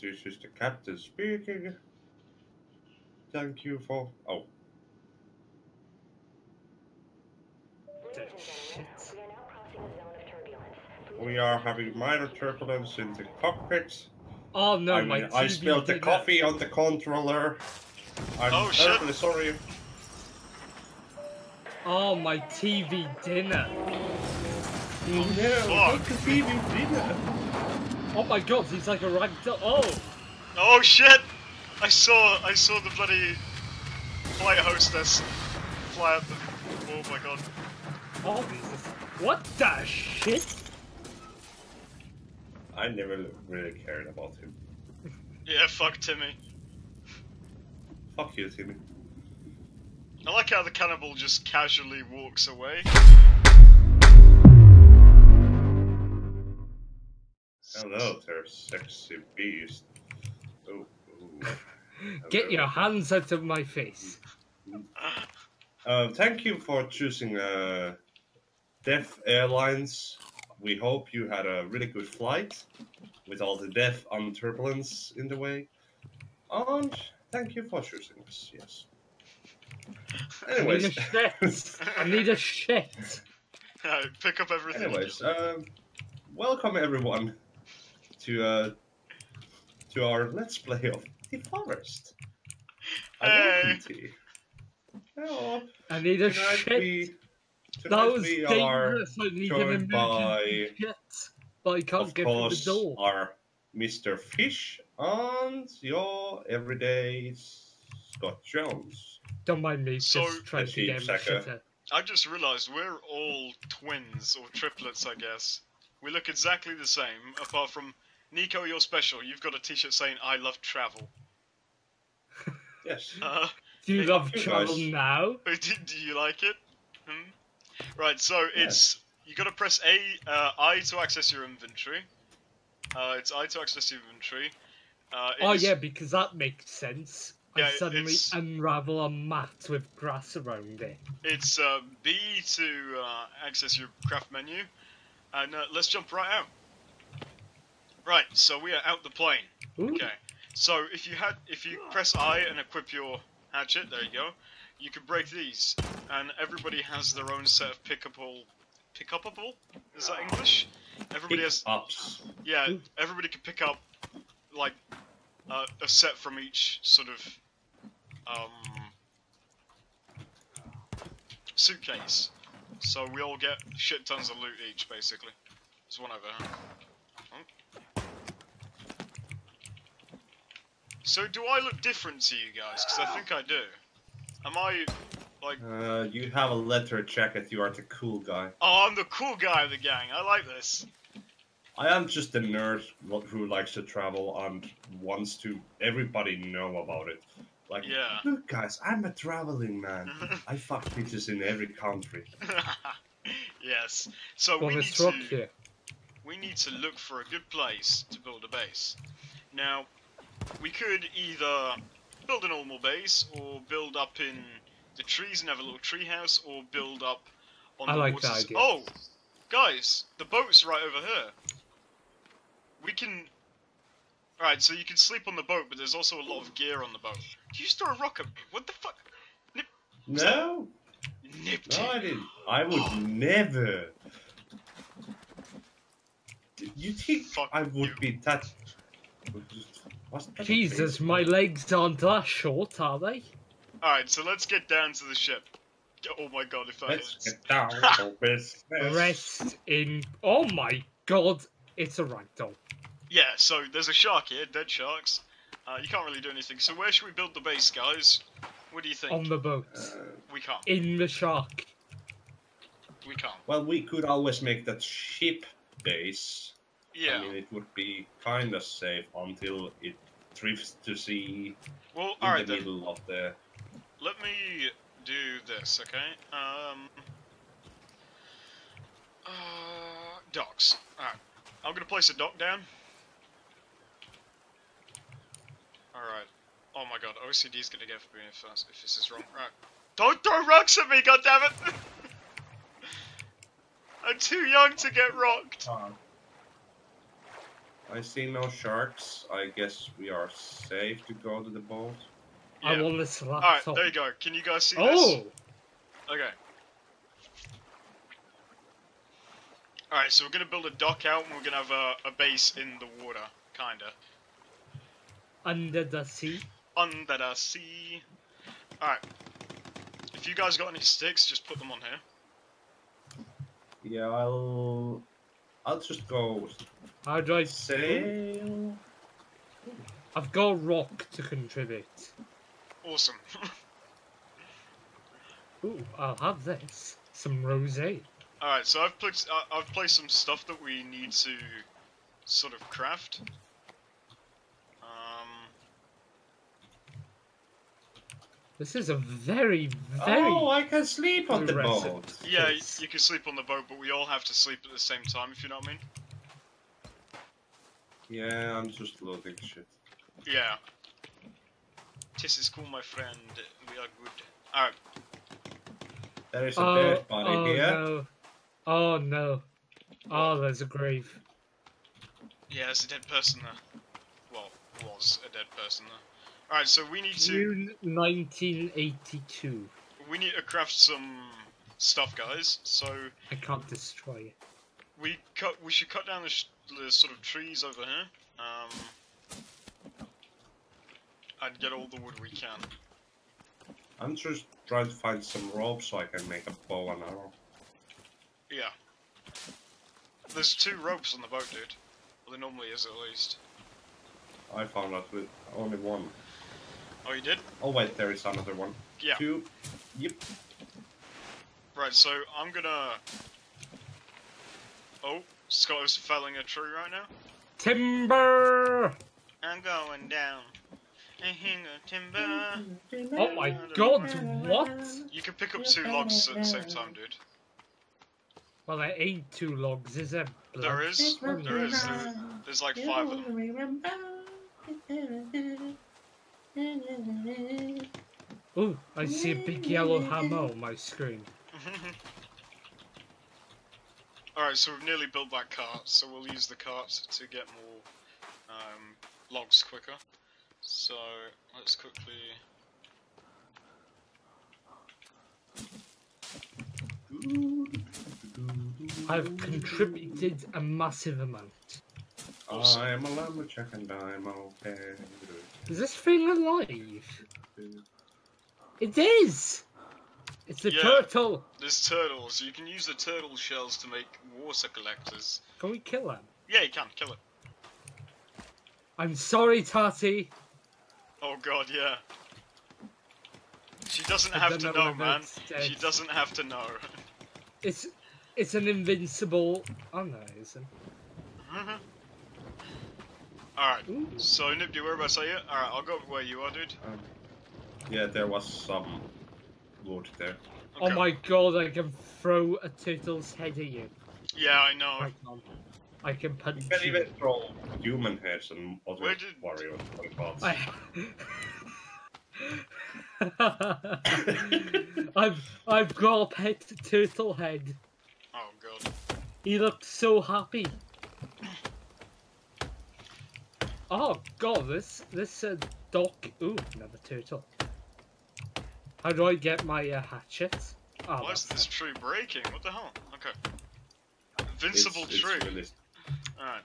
This is the captain speaking. Thank you for... Oh. We are having minor turbulence in the cockpit. Oh no, I spilled the coffee on the controller. I'm terribly sorry. Oh, my TV dinner. No, not the TV dinner. Oh my god, he's like a ragged dog. Oh. Oh shit! I saw the bloody flight hostess fly up. Oh my god. Oh, what the shit? I never really cared about him. Yeah, fuck Timmy. Fuck you, Timmy. I like how the cannibal just casually walks away. Hello there, sexy beast. Oh, oh. Get your hands out of my face. Thank you for choosing Death Airlines. We hope you had a really good flight, with all the death and turbulence in the way. And thank you for choosing us, yes. Anyways. I need a shit. No, pick up everything. Anyways, welcome everyone to our Let's Play of The Forest. Hey. Hello. I need a shit. Those we are joined by, of course, our Mr. Fish and your everyday Scott Jones. Don't mind me, so just trying to get my shit out. I just realised we're all twins, or triplets, I guess. We look exactly the same, apart from, Nico, you're special. You've got a t-shirt saying, I love travel. Yes. Do you love travel now? Do you like it? Hmm? Right, so it's, you gotta press I to access your inventory. It's I to access your inventory. Oh yeah, because that makes sense. Yeah, I suddenly unravel a mat with grass around it. It's B to access your craft menu. And let's jump right out. Right, so we are out the plane. Ooh. Okay, so if you press I and equip your hatchet, there you go. You can break these, and everybody has their own set of pick-upable? Is that English? Everybody has. Yeah, everybody can pick up like a set from each sort of suitcase. So we all get shit tons of loot each, basically. There's one over here. Huh? So do I look different to you guys? Because I think I do. Am I, like... you have a leather jacket, you are the cool guy. Oh, I'm the cool guy of the gang, I like this. I am just a nerd who likes to travel and wants to everybody know about it. Like, yeah. Look guys, I'm a traveling man. I fuck bitches in every country. Yes. So we need to look for a good place to build a base. Now, we could either... build a normal base, or build up in the trees and have a little tree house, or build up on the waters. That idea. Oh, guys, the boat's right over here. We can... Alright, so you can sleep on the boat, but there's also a lot of gear on the boat. Did you just throw a rock at me? What the fuck? No! Nipped it. No, I didn't. I would never. You think I would be that... Jesus, my legs aren't that short, are they? Alright, so let's get down to the ship. Oh my god, if that is... Let's get down to business. Rest in... Oh my god, it's a ragdoll. Yeah, so there's a shark here, dead sharks. You can't really do anything. So where should we build the base, guys? What do you think? On the boat. We can't. In the shark. We can't. Well, we could always make that ship base... Yeah. I mean, it would be kind of safe until it drifts to sea in the middle of the... Let me do this, okay? Docks. Alright. I'm going to place a dock down. Alright. Oh my god, OCD's going to get for me if this is wrong. Alright. Don't throw rocks at me, goddammit! I'm too young to get rocked. I see no sharks. I guess we are safe to go to the boat. Yeah. I want this rock. Alright, there you go. Can you guys see this? Oh! Okay. Alright, so we're going to build a dock out and we're going to have a base in the water, kind of. Under the sea? Under the sea. Alright. If you guys got any sticks, just put them on here. Yeah, I'll just go... How do I sail? I've got a rock to contribute. Awesome. Ooh, I'll have this. Some rosé. Alright, so I've placed some stuff that we need to sort of craft. This is a very... Oh, I can sleep on the boat. Yeah, you can sleep on the boat, but we all have to sleep at the same time, if you know what I mean. Yeah, I'm just loading shit. Yeah. This is cool, my friend. We are good. Alright. There is a dead body here. No. Oh, no. Oh, there's a grave. Yeah, there's a dead person there. Well, was a dead person there. Alright, so we need to... June 1982. We need to craft some stuff, guys, so... I can't destroy it. We should cut down the sort of trees over here. I'd get all the wood we can. I'm just trying to find some rope so I can make a bow and arrow. Yeah. There's 2 ropes on the boat, dude. Well, there normally is, at least. I found out with only 1. Oh, you did? Oh, wait, there is another one. Yeah. 2. Yep. Right, so I'm gonna... Oh, Scott is felling a tree right now. Timber! I'm going down. Timber. Oh my god, what? You can pick up 2 logs at the same time, dude. Well, there ain't 2 logs, is there? There is. There is. There's like 5 of them. Oh, I see a big yellow hammer on my screen. Alright, so we've nearly built that cart, so we'll use the cart to get more logs quicker. So, let's quickly... I've contributed a massive amount. Awesome. I am a lumberjack and I'm okay. Is this thing alive? It is! It's a turtle! There's turtles. You can use the turtle shells to make water collectors. Can we kill them? Yeah, you can. Kill it. I'm sorry, Tati. Oh god, yeah. She doesn't have to know, man. She doesn't have to know. It's an invincible... Oh no, it isn't. Mm-hmm. Alright, so Nibdi, whereabouts are you? Alright, I'll go where you are, dude. Yeah, there was some wood there. Okay. Oh my god, I can throw a turtle's head at you. Yeah, I know. I can punch you. You can even throw human heads and other warrior parts. I've got a pet turtle head. Oh god. He looks so happy. Oh god, this dock. Ooh, another turtle. How do I get my hatchet? Oh, why is this tree breaking? What the hell? Okay. Invincible tree. Really... Alright.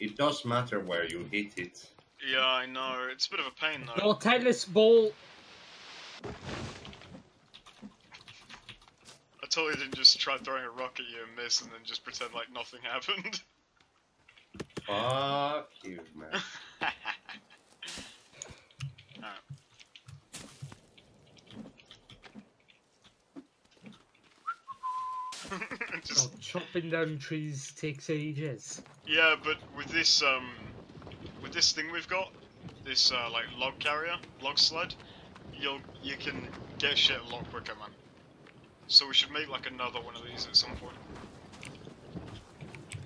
It does matter where you hit it. Yeah, I know. It's a bit of a pain though. Your tennis ball. I totally didn't just try throwing a rock at you and miss and then just pretend like nothing happened. Fuck you, man. Alright. Just... oh, chopping down trees takes ages. Yeah, but with this thing we've got, this like log carrier, log sled, you can get shit a lot quicker, man. So we should make like another one of these at some point.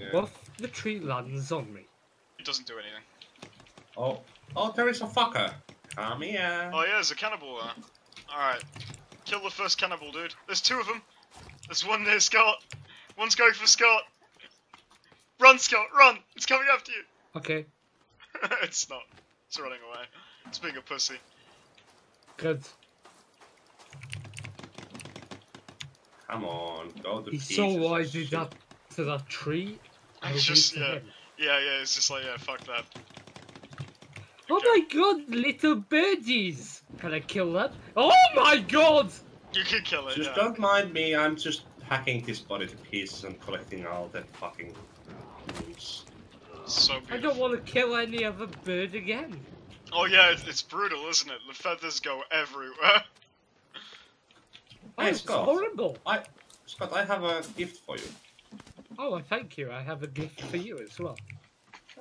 Yeah. What? The tree lands on me. It doesn't do anything. Oh. Oh, there is a fucker. Come here. Oh yeah, there's a cannibal there. Alright. Kill the first cannibal, dude. There's 2 of them. There's one near Scott. One's going for Scott. Run, Scott, run! It's coming after you! Okay. It's not. It's running away. It's being a pussy. Good. Come on, go the He's so wise, he's up to that tree. It's just, yeah. Yeah, it's just like, yeah, fuck that. Oh okay. My god, little birdies! Can I kill that? Oh my god! You can kill it, Just don't mind me, I'm just hacking this body to pieces and collecting all that fucking loose. So beautiful. I don't want to kill any other bird again. Oh yeah, it's brutal, isn't it? The feathers go everywhere. Hey, Scott, horrible. Scott, I have a gift for you. Oh, thank you. I have a gift for you as well.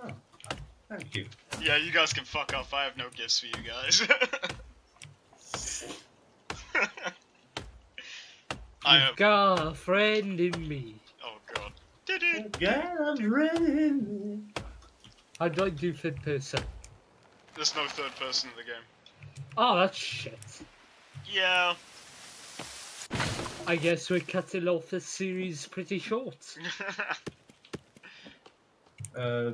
Oh, thank you. Yeah, you guys can fuck off. I have no gifts for you guys. I have got a friend in me. Oh, God. Got a friend in me. I don't do third person. There's no third person in the game. Oh, that's shit. Yeah. I guess we're cutting off this series pretty short. I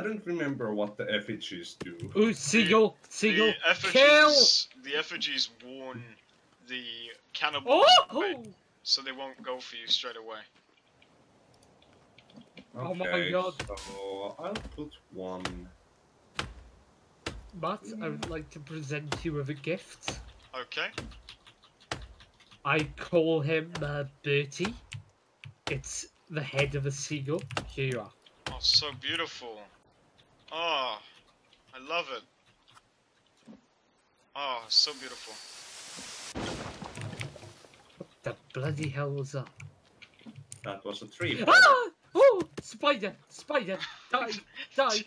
don't remember what the effigies do. Ooh, Seagull, kill! The effigies warn the cannibals, so they won't go for you straight away. Okay, oh my god. So I'll put one. Matt, I would like to present you with a gift. Okay. I call him Bertie. It's the head of a seagull. Here you are. Oh, so beautiful. Oh, I love it. Oh, so beautiful. What the bloody hell was that? That was a tree. Ah! Oh, spider! Spider! Die! Die!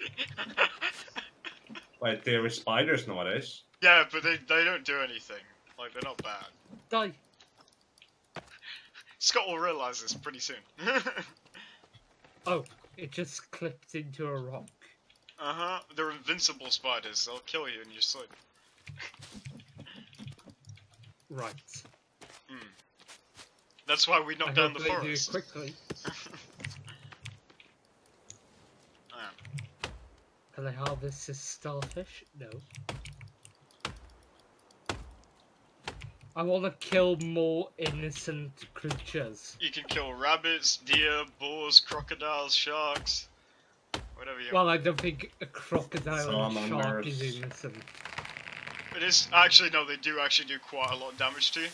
Wait, there are spiders nowadays. Yeah, but they don't do anything. Like, they're not bad. Die! Scott will realise this pretty soon. Oh, it just clipped into a rock. Uh-huh. They're invincible spiders. They'll kill you in your sleep. Right. Mm. That's why we knocked down the forest. Do it quickly. Yeah. Can I harvest this starfish? No. I want to kill more innocent creatures. You can kill rabbits, deer, boars, crocodiles, sharks, whatever you want. Well, I don't think a crocodile and shark is innocent. It is, actually, no, they do actually do quite a lot of damage to you.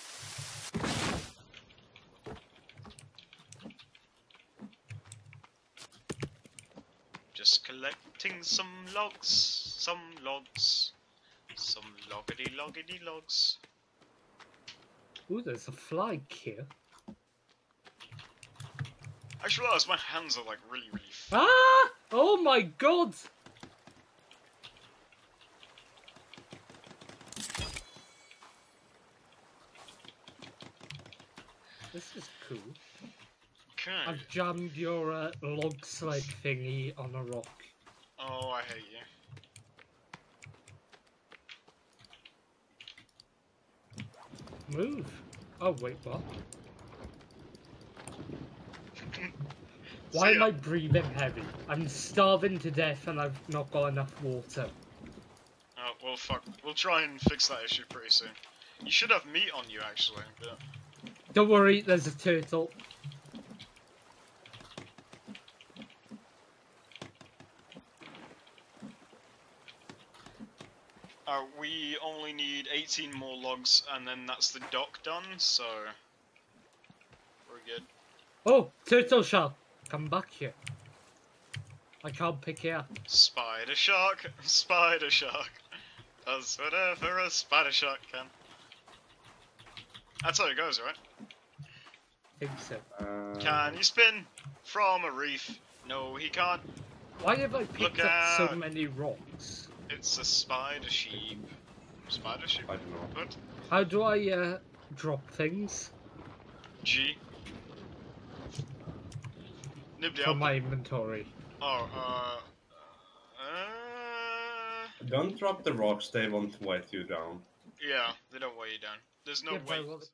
Just collecting some logs, some loggity logs. Ooh, there's a fly here. I just realised my hands are like really fat. Ah! Oh my god! This is cool. Okay. I've jammed your log sled thingy on a rock. Oh, I hate you. Move. Oh wait, what? Why am I breathing heavy? I'm starving to death and I've not got enough water. Oh well, fuck. We'll try and fix that issue pretty soon. You should have meat on you, actually. Yeah. Don't worry, there's a turtle. We only need 18 more logs, and then that's the dock done, so we're good. Oh, turtle shark! Come back here. I can't pick it up. Spider shark! Spider shark! Does whatever a spider shark can. That's how it goes, right? I think so. Can you spin from a reef? No, he can't. Why have I picked up so many rocks? It's a spider sheep. Spider sheep? I don't know. What? How do I drop things? G. For my inventory. Oh, don't drop the rocks, they won't weigh you down. Yeah, they don't weigh you down. There's no weight.